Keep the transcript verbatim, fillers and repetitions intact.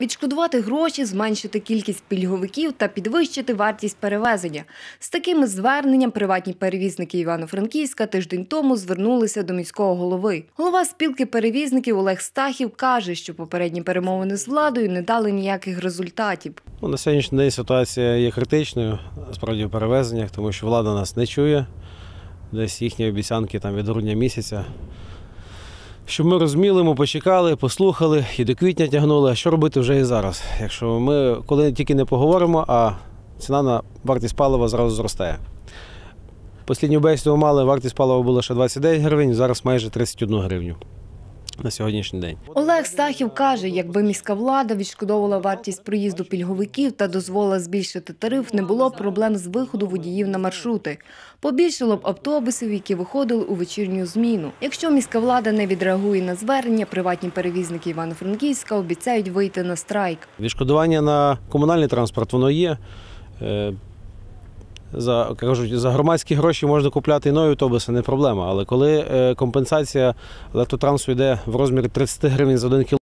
Відшкодувати гроші, зменшити кількість пільговиків та підвищити вартість перевезення. З такими зверненням приватні перевізники Івано-Франківська тиждень тому звернулися до міського голови. Голова спілки перевізників Олег Стахів каже, що попередні перемовини з владою не дали ніяких результатів. На сьогоднішній день ситуація є критичною, насправді, в перевезеннях, тому що влада нас не чує. Десь їхні обіцянки там від грудня місяця. Щоб ми розуміли, ми почекали, послухали і до квітня тягнули, а що робити вже і зараз. Якщо ми коли тільки не поговоримо, а ціна на вартість палива зразу зростає. Послідню бесіду мали, вартість палива була ще двадцять дев'ять гривень, зараз майже тридцять одну гривню. На сьогоднішній день. Олег Стахів каже, якби міська влада відшкодовувала вартість проїзду пільговиків та дозволила збільшити тариф, не було б проблем з виходу водіїв на маршрути. Побільшало б автобусів, які виходили у вечірню зміну. Якщо міська влада не відреагує на звернення, приватні перевізники Івано-Франківська обіцяють вийти на страйк. Відшкодування на комунальний транспорт, воно є. За, кажуть, за громадські гроші можна купляти і нові автобуси, не проблема. Але коли компенсація електротрансу йде в розмірі тридцять гривень за один кілометр,